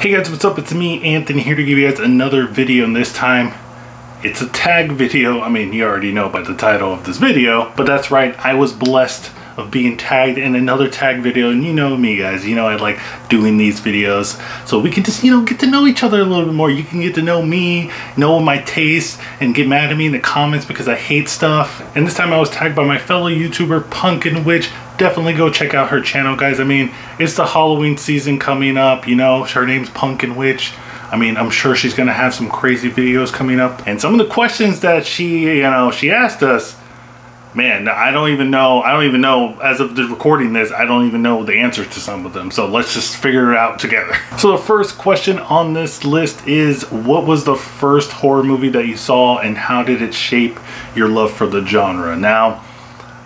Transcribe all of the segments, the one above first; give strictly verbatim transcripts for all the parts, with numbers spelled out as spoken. Hey guys, what's up? It's me, Anthony, here to give you guys another video, and this time it's a tag video. I mean, you already know by the title of this video, but that's right, I was blessed of being tagged in another tag video, and you know me guys, you know I like doing these videos so we can just, you know, get to know each other a little bit more. You can get to know me, know my taste, and get mad at me in the comments because I hate stuff. And this time I was tagged by my fellow YouTuber Pumpkin Witch. Definitely go check out her channel guys. I mean, it's the Halloween season coming up, you know, her name's Pumpkin Witch. I mean, I'm sure she's gonna have some crazy videos coming up, and some of the questions that she, you know, she asked us, man, I don't even know, I don't even know, as of the recording this, I don't even know the answer to some of them, so let's just figure it out together. So the first question on this list is, what was the first horror movie that you saw and how did it shape your love for the genre? Now,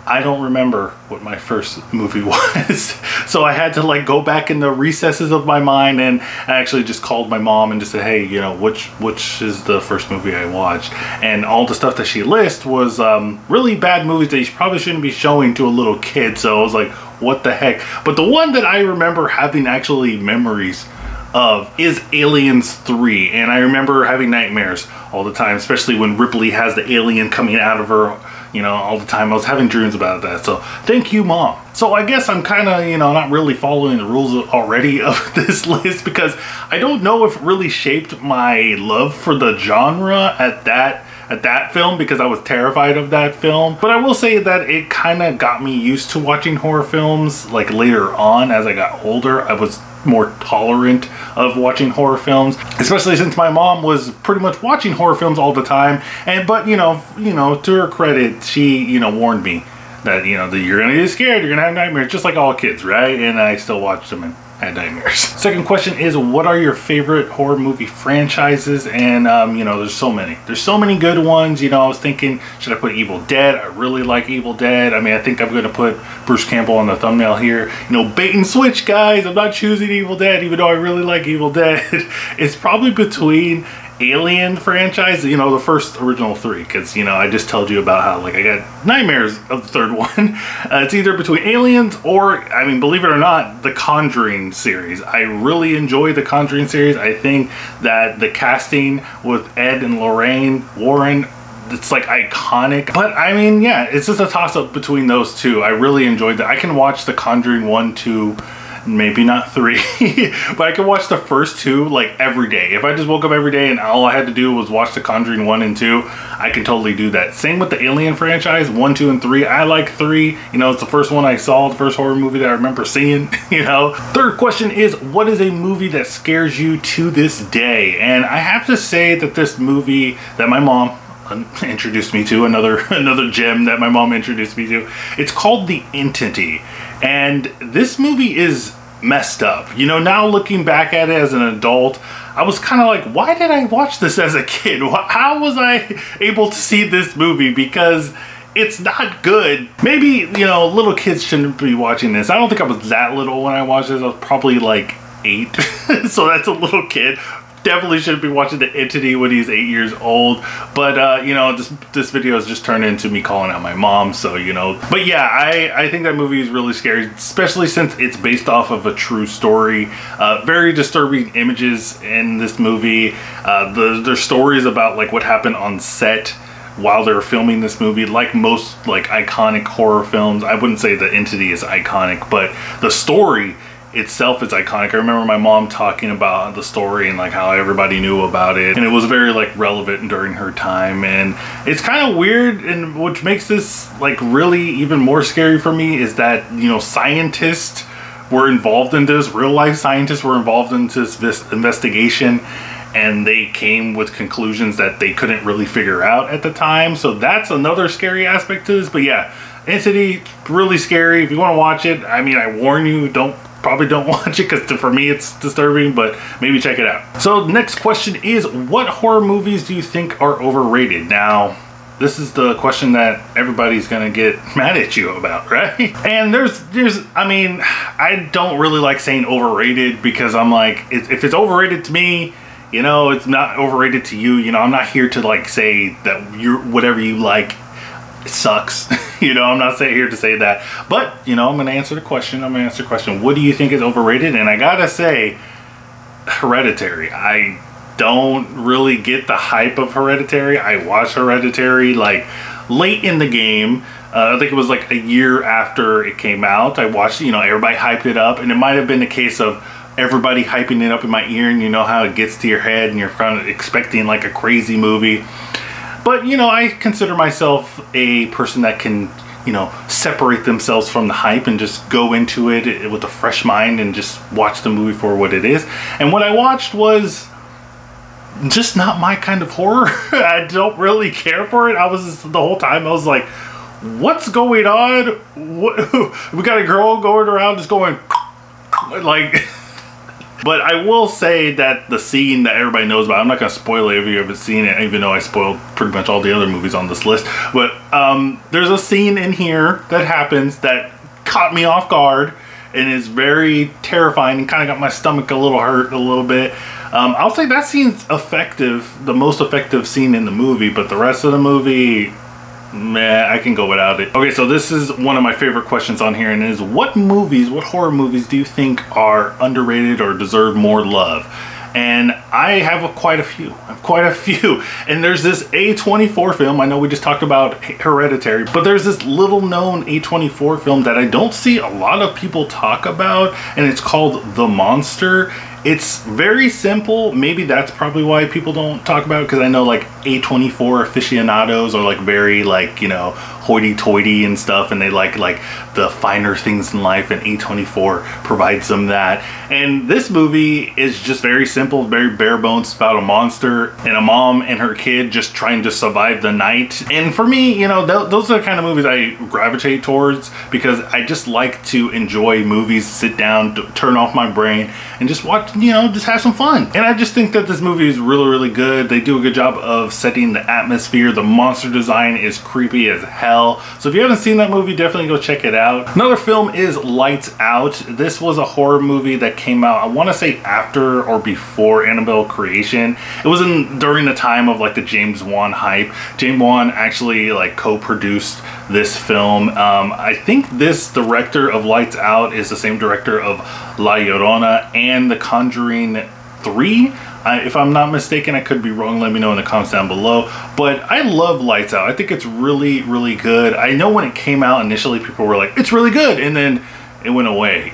I don't remember what my first movie was. So I had to like go back in the recesses of my mind, and I actually just called my mom and just said, hey, you know, which which is the first movie I watched? And all the stuff that she lists was um, really bad movies that you probably shouldn't be showing to a little kid. So I was like, what the heck? But the one that I remember having actually memories of is Aliens three, and I remember having nightmares all the time, especially when Ripley has the alien coming out of her, you know, all the time. I was having dreams about that, so thank you, Mom. So I guess I'm kind of, you know, not really following the rules already of this list, because I don't know if it really shaped my love for the genre at that at that film, because I was terrified of that film. But I will say that it kind of got me used to watching horror films. Like later on, as I got older, I was more tolerant of watching horror films, especially since my mom was pretty much watching horror films all the time. And but you know, you know, to her credit, she, you know, warned me that, you know, that you're gonna get scared, you're gonna have nightmares, just like all kids, right? And I still watched them and had nightmares. Second question is, what are your favorite horror movie franchises? And um, you know, there's so many. There's so many good ones. You know, I was thinking, should I put Evil Dead? I really like Evil Dead. I mean, I think I'm gonna put Bruce Campbell on the thumbnail here. You know, bait and switch, guys. I'm not choosing Evil Dead, even though I really like Evil Dead. It's probably between Alien franchise, you know, the first original three, because, you know, I just told you about how like I got nightmares of the third one. Uh, it's either between Aliens or, I mean, believe it or not, the Conjuring series. I really enjoy the Conjuring series. I think that the casting with Ed and Lorraine Warren, it's like iconic. But I mean, yeah, it's just a toss-up between those two. I really enjoyed that. I can watch the Conjuring one, two, maybe not three, but I could watch the first two like every day. If I just woke up every day and all I had to do was watch The Conjuring one and two, I can totally do that. Same with the Alien franchise, one, two, and three. I like three. You know, it's the first one I saw, the first horror movie that I remember seeing, you know. Third question is, what is a movie that scares you to this day? And I have to say that this movie that my mom introduced me to, another another gem that my mom introduced me to, it's called The Entity. And this movie is messed up. You know, now looking back at it as an adult, I was kind of like, why did I watch this as a kid? How was I able to see this movie? Because it's not good. Maybe, you know, little kids shouldn't be watching this. I don't think I was that little when I watched this. I was probably like eight, so that's a little kid. Definitely shouldn't be watching The Entity when he's eight years old. But uh, you know, this this video has just turned into me calling out my mom. So you know, but yeah, I I think that movie is really scary, especially since it's based off of a true story. Uh, very disturbing images in this movie. Uh, the there's stories about like what happened on set while they're filming this movie. Like most like iconic horror films, I wouldn't say The Entity is iconic, but the story itself is iconic. I remember my mom talking about the story and like how everybody knew about it, and it was very like relevant during her time. And it's kind of weird, and which makes this like really even more scary for me, is that, you know, scientists were involved in this, real life scientists were involved in this, this investigation, and they came with conclusions that they couldn't really figure out at the time. So that's another scary aspect to this. But yeah, Entity, really scary. If you want to watch it, I mean, I warn you, don't probably don't watch it, because for me it's disturbing, but maybe check it out. So next question is, what horror movies do you think are overrated? Now, this is the question that everybody's gonna get mad at you about, right? And there's, there's, I mean, I don't really like saying overrated, because I'm like, if it's overrated to me, you know, it's not overrated to you. You know, I'm not here to like say that you're, whatever you like it sucks. You know, I'm not here to say that, but you know, I'm gonna answer the question. I'm gonna answer the question, what do you think is overrated? And I gotta say, Hereditary. I don't really get the hype of Hereditary. I watched Hereditary like late in the game. Uh, I think it was like a year after it came out. I watched, you know, everybody hyped it up, and it might have been the case of everybody hyping it up in my ear, and you know how it gets to your head and you're kind of expecting like a crazy movie. But, you know, I consider myself a person that can, you know, separate themselves from the hype and just go into it with a fresh mind and just watch the movie for what it is. And what I watched was just not my kind of horror. I don't really care for it. I was just, the whole time I was like, what's going on? What? We got a girl going around just going like... But I will say that the scene that everybody knows about, I'm not going to spoil it if you haven't seen it, even though I spoiled pretty much all the other movies on this list. But um, there's a scene in here that happens that caught me off guard and is very terrifying and kind of got my stomach a little hurt a little bit. Um, I'll say that scene's effective, the most effective scene in the movie, but the rest of the movie... Meh, I can go without it. Okay, so this is one of my favorite questions on here, and it is, what movies, what horror movies do you think are underrated or deserve more love? And I have a, quite a few. I have quite a few. And there's this A twenty-four film. I know we just talked about Hereditary, but there's this little known A twenty-four film that I don't see a lot of people talk about, and it's called The Monster. It's very simple. Maybe that's probably why people don't talk about it, because I know like A twenty-four aficionados are like very like, you know, hoity-toity and stuff, and they like like the finer things in life, and A twenty-four provides them that. And this movie is just very simple, very bare bones about a monster and a mom and her kid just trying to survive the night. And for me, you know, th those are the kind of movies I gravitate towards, because I just like to enjoy movies, sit down, turn off my brain, and just watch, you know, just have some fun. And I just think that this movie is really, really good. They do a good job of setting the atmosphere. The monster design is creepy as hell. So if you haven't seen that movie, definitely go check it out. Another film is Lights Out. This was a horror movie that came out, I want to say after or before Annabelle Creation. It was in during the time of like the James Wan hype. James Wan actually like co-produced this film. Um, I think this director of Lights Out is the same director of La Llorona and The Conjuring three, uh, if I'm not mistaken. I could be wrong, let me know in the comments down below. But I love Lights Out. I think it's really, really good. I know when it came out initially, people were like, it's really good, and then it went away.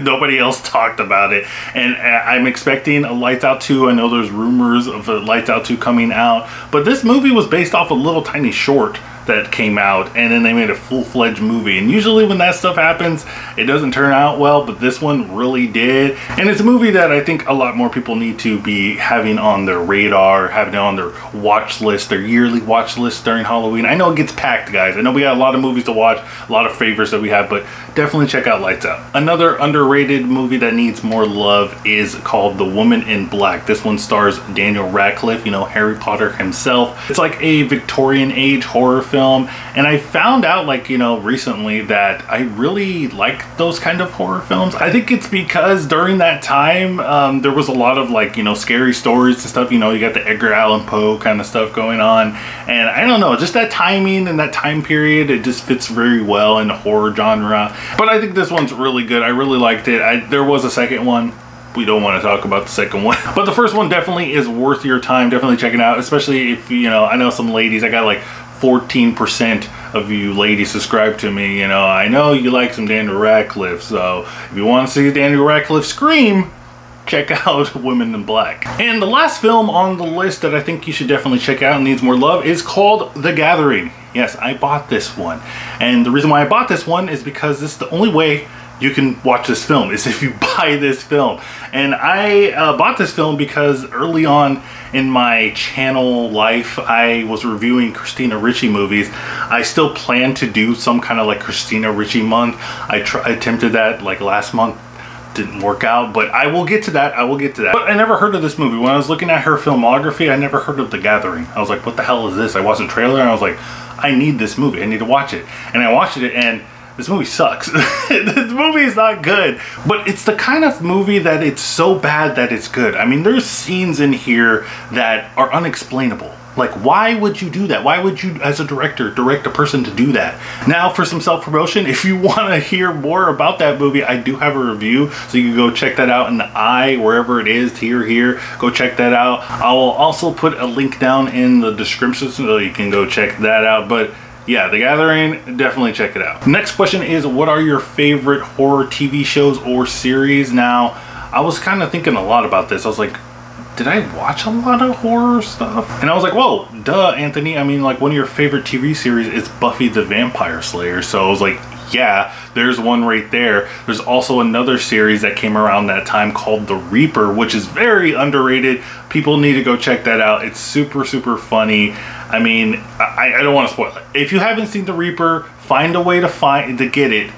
Nobody else talked about it. And I'm expecting a Lights Out two. I know there's rumors of a Lights Out two coming out, but this movie was based off a little tiny short that came out, and then they made a full-fledged movie. And usually when that stuff happens, it doesn't turn out well, but this one really did. And it's a movie that I think a lot more people need to be having on their radar, having it on their watch list, their yearly watch list during Halloween. I know it gets packed, guys. I know we got a lot of movies to watch, a lot of favorites that we have, but definitely check out Lights Out. Another underrated movie that needs more love is called The Woman in Black. This one stars Daniel Radcliffe, you know, Harry Potter himself. It's like a Victorian age horror film film and I found out, like, you know, recently that I really like those kind of horror films. I think it's because during that time um, there was a lot of, like, you know, Scary Stories and stuff. You know, you got the Edgar Allan Poe kind of stuff going on, and I don't know, just that timing and that time period, it just fits very well in the horror genre. But I think this one's really good. I really liked it. I, there was a second one. We don't want to talk about the second one, but the first one definitely is worth your time. Definitely check it out, especially if, you know, I know some ladies, I got like fourteen percent of you ladies subscribe to me. You know, I know you like some Daniel Radcliffe, so if you want to see Daniel Radcliffe scream, check out Women in Black. And the last film on the list that I think you should definitely check out and needs more love is called The Gathering. Yes, I bought this one. And the reason why I bought this one is because this is the only way you can watch this film, is if you buy this film. And I uh, bought this film because early on in my channel life, I was reviewing Christina Ricci movies. I still plan to do some kind of like Christina Ricci month. I, tr- I attempted that like last month. Didn't work out, but I will get to that. I will get to that. But I never heard of this movie. When I was looking at her filmography, I never heard of The Gathering. I was like, what the hell is this? I watched the trailer and I was like, I need this movie. I need to watch it. And I watched it, and this movie sucks. This movie is not good, but it's the kind of movie that it's so bad that it's good. I mean, there's scenes in here that are unexplainable. Like, why would you do that? Why would you, as a director, direct a person to do that? Now, for some self-promotion, if you want to hear more about that movie, I do have a review, so you can go check that out in the eye, wherever it is, here, here. Go check that out. I will also put a link down in the description, so you can go check that out. But yeah, The Gathering, definitely check it out. Next question is, what are your favorite horror T V shows or series? Now, I was kind of thinking a lot about this. I was like, did I watch a lot of horror stuff? And I was like, whoa, duh, Anthony. I mean, like, one of your favorite T V series is Buffy the Vampire Slayer. So I was like, yeah, there's one right there. There's also another series that came around that time called The Reaper, which is very underrated. People need to go check that out. It's super, super funny. I mean, I, I don't want to spoil it. If you haven't seen The Reaper, find a way to find to get it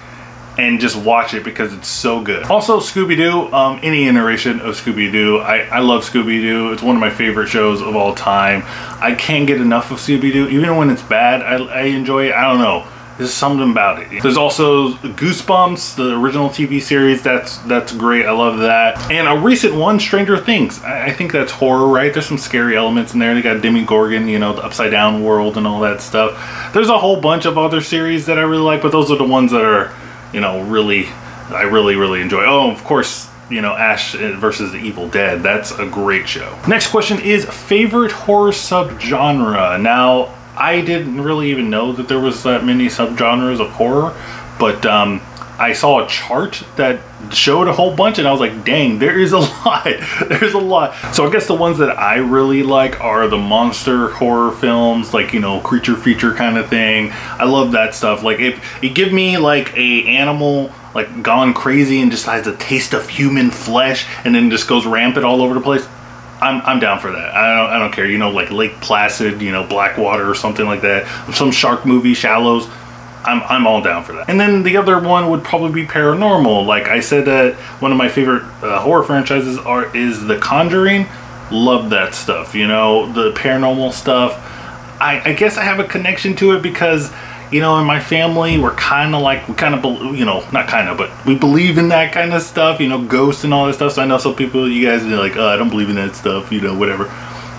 and just watch it, because it's so good. Also, Scooby-Doo, um, any iteration of Scooby-Doo. I, I love Scooby-Doo. It's one of my favorite shows of all time. I can't get enough of Scooby-Doo. Even when it's bad, I, I enjoy it. I don't know. There's something about it. There's also Goosebumps, the original T V series. That's that's great. I love that. And a recent one, Stranger Things. I, I think that's horror, right? There's some scary elements in there. They got Demogorgon, you know, the upside down world and all that stuff. There's a whole bunch of other series that I really like, but those are the ones that are, you know, really, I really, really enjoy. Oh, of course, you know, Ash versus the Evil Dead. That's a great show. Next question is favorite horror subgenre. Now, I didn't really even know that there was that many subgenres of horror, but um, I saw a chart that showed a whole bunch, and I was like, dang, there is a lot. There's a lot. So I guess the ones that I really like are the monster horror films, like, you know, creature feature kind of thing. I love that stuff. Like, if you give me like a animal like gone crazy and just has a taste of human flesh and then just goes rampant all over the place, I'm, I'm down for that. I don't, I don't care. You know, like Lake Placid, you know, Blackwater or something like that. Some shark movie, Shallows. I'm, I'm all down for that. And then the other one would probably be paranormal. Like I said, that one of my favorite uh, horror franchises are is The Conjuring. Love that stuff. You know, the paranormal stuff. I, I guess I have a connection to it because, you know, in my family, we're kind of like, we kind of, you know, not kind of, but we believe in that kind of stuff, you know, ghosts and all that stuff. So I know some people, you guys are like, oh, I don't believe in that stuff, you know, whatever.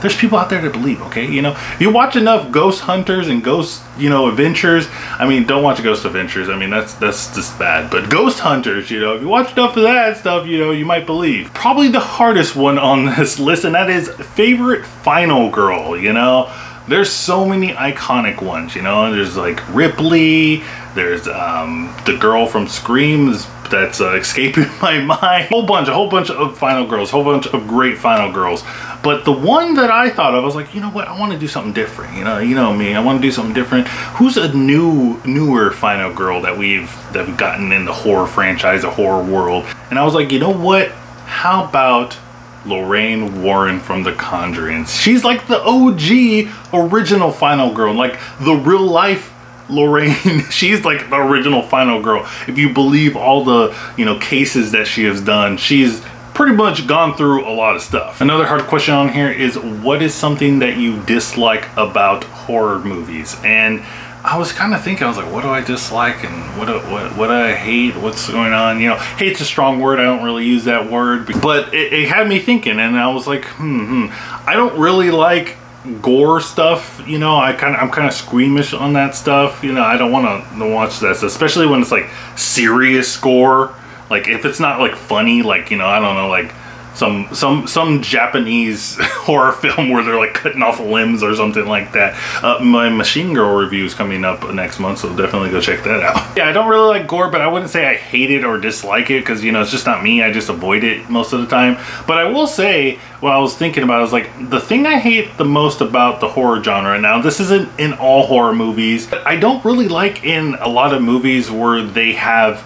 There's people out there that believe, okay? You know, you watch enough Ghost Hunters and Ghost, you know, Adventures. I mean, don't watch Ghost Adventures. I mean, that's that's just bad. But Ghost Hunters, you know, if you watch enough of that stuff, you know, you might believe. Probably the hardest one on this list, and that is favorite final girl, you know? There's so many iconic ones, you know? There's like Ripley, there's um, the girl from Scream that's uh, escaping my mind. Whole bunch, a whole bunch of final girls, whole bunch of great final girls. But the one that I thought of, I was like, you know what? I want to do something different, you know? You know me, I want to do something different. Who's a new, newer final girl that we've, that we've gotten in the horror franchise, the horror world? And I was like, you know what? How about Lorraine Warren from The Conjuring? She's like the O G original final girl, like the real life Lorraine. She's like the original final girl. If you believe all the, you know, cases that she has done, she's pretty much gone through a lot of stuff. Another hard question on here is, what is something that you dislike about horror movies? And I was kind of thinking, I was like, what do I dislike and what do, what, what do I hate? What's going on? You know, hate's a strong word. I don't really use that word, but it, it had me thinking, and I was like, hmm, hmm, I don't really like gore stuff. You know, I kind of, I'm kind of squeamish on that stuff. You know, I don't want to watch that, especially when it's like serious gore. Like if it's not like funny, like, you know, I don't know, like some some some Japanese horror film where they're like cutting off limbs or something like that. Uh, my Machine Girl review is coming up next month, so definitely go check that out. Yeah, I don't really like gore, but I wouldn't say I hate it or dislike it, because, you know, it's just not me. I just avoid it most of the time. But I will say, what I was thinking about, I was like, the thing I hate the most about the horror genre, now this isn't in all horror movies, but I don't really like in a lot of movies where they have,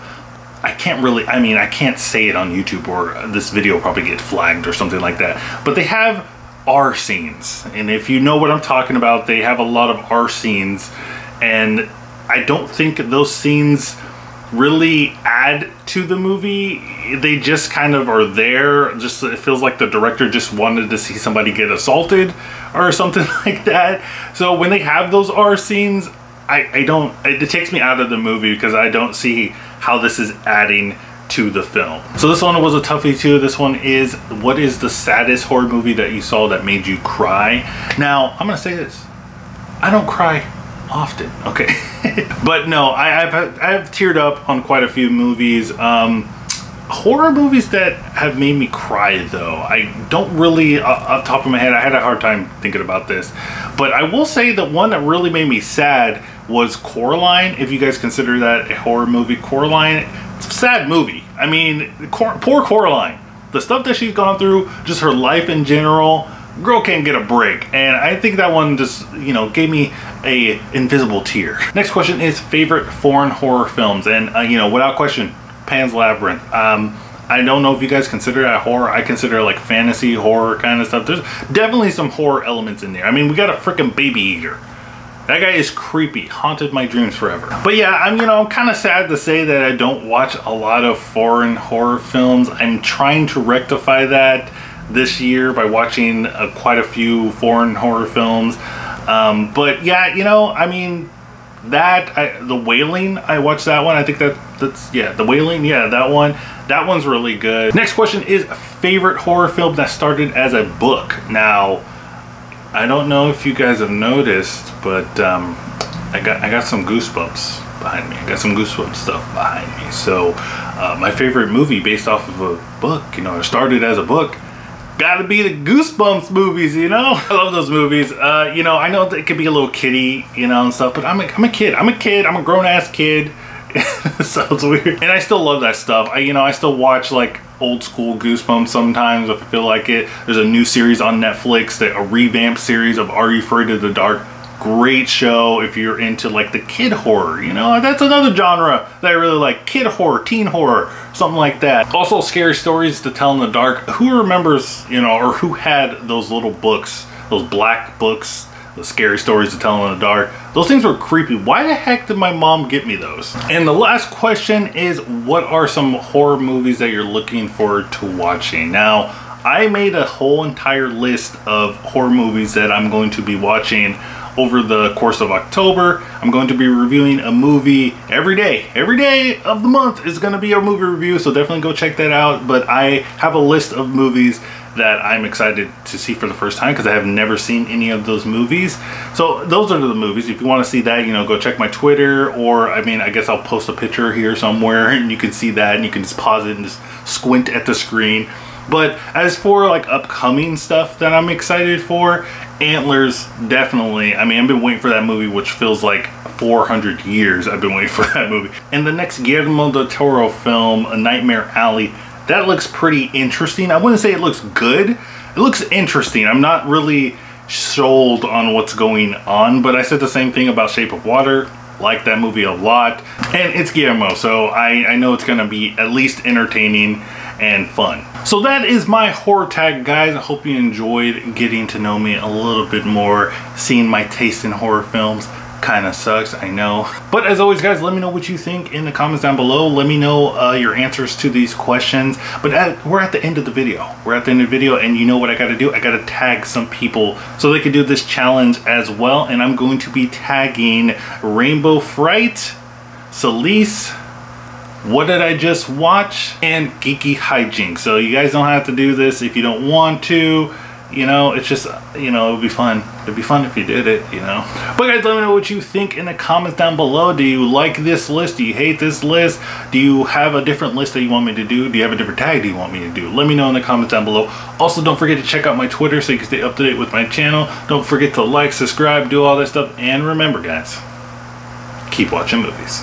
I can't really, I mean, I can't say it on YouTube or this video will probably get flagged or something like that, but they have R scenes. And if you know what I'm talking about, they have a lot of R scenes. And I don't think those scenes really add to the movie. They just kind of are there. Just, it feels like the director just wanted to see somebody get assaulted or something like that. So when they have those R scenes, I, I don't, it takes me out of the movie, because I don't see how this is adding to the film. So this one was a toughie too. This one is, what is the saddest horror movie that you saw that made you cry? Now, I'm gonna say this. I don't cry often, okay? But no, I, I've, I've teared up on quite a few movies. Um, horror movies that have made me cry though, I don't really, uh, off the top of my head, I had a hard time thinking about this. But I will say the one that really made me sad was Coraline, if you guys consider that a horror movie. Coraline, it's a sad movie. I mean, Cor poor Coraline. The stuff that she's gone through, just her life in general, girl can't get a break. And I think that one just, you know, gave me a invisible tear. Next question is favorite foreign horror films. And, uh, you know, without question, Pan's Labyrinth. Um, I don't know if you guys consider that horror. I consider like fantasy horror kind of stuff. There's definitely some horror elements in there. I mean, we got a freaking baby eater. That guy is creepy, haunted my dreams forever. But yeah, I'm, you know, I'm kind of sad to say that I don't watch a lot of foreign horror films. I'm trying to rectify that this year by watching uh, quite a few foreign horror films. Um, but yeah, you know, I mean, that, I, The Wailing, I watched that one. I think that that's, yeah, The Wailing, yeah, that one. That one's really good. Next question is favorite horror film that started as a book. Now, I don't know if you guys have noticed, but um, I got I got some Goosebumps behind me. I got some Goosebumps stuff behind me. So uh, my favorite movie based off of a book, you know, it started as a book. Gotta be the Goosebumps movies, you know? I love those movies. Uh, you know, I know it could be a little kiddie, you know, and stuff, but I'm a, I'm a kid. I'm a kid. I'm a grown-ass kid. Sounds weird. And I still love that stuff. I, you know, I still watch, like, old school Goosebumps sometimes if I feel like it. There's a new series on Netflix, that a revamped series of Are You Afraid of the Dark? Great show if you're into like the kid horror, you know? That's another genre that I really like. Kid horror, teen horror, something like that. Also Scary Stories to Tell in the Dark. Who remembers, you know, or who had those little books, those black books, the Scary Stories to Tell in the Dark? Those things were creepy. Why the heck did my mom get me those? And the last question is, what are some horror movies that you're looking forward to watching? Now, I made a whole entire list of horror movies that I'm going to be watching over the course of October. I'm going to be reviewing a movie every day. Every day of the month is going to be a movie review, so definitely go check that out. But I have a list of movies that I'm excited to see for the first time because I have never seen any of those movies. So those are the movies. If you want to see that, you know, go check my Twitter, or I mean, I guess I'll post a picture here somewhere and you can see that, and you can just pause it and just squint at the screen. But as for like upcoming stuff that I'm excited for, Antlers, definitely. I mean, I've been waiting for that movie, which feels like four hundred years I've been waiting for that movie. And the next Guillermo del Toro film, A Nightmare Alley, that looks pretty interesting. I wouldn't say it looks good. It looks interesting. I'm not really sold on what's going on, but I said the same thing about Shape of Water. Like that movie a lot. And it's Guillermo, so I, I know it's gonna be at least entertaining and fun. So that is my horror tag, guys. I hope you enjoyed getting to know me a little bit more, seeing my taste in horror films. Kind of sucks, I know. But as always, guys, let me know what you think in the comments down below. Let me know uh, your answers to these questions. But at, we're at the end of the video. We're at the end of the video, and you know what I gotta do? I gotta tag some people so they can do this challenge as well. And I'm going to be tagging Rainbow Fright, Celise, What Did I Just Watch, and Geeky Hijinks. So you guys don't have to do this if you don't want to. You know, it's just, you know, it would be fun. It'd be fun if you did it, you know. But guys, let me know what you think in the comments down below. Do you like this list? Do you hate this list? Do you have a different list that you want me to do? Do you have a different tag do you want me to do? Let me know in the comments down below. Also, don't forget to check out my Twitter so you can stay up to date with my channel. Don't forget to like, subscribe, do all that stuff. And remember, guys, keep watching movies.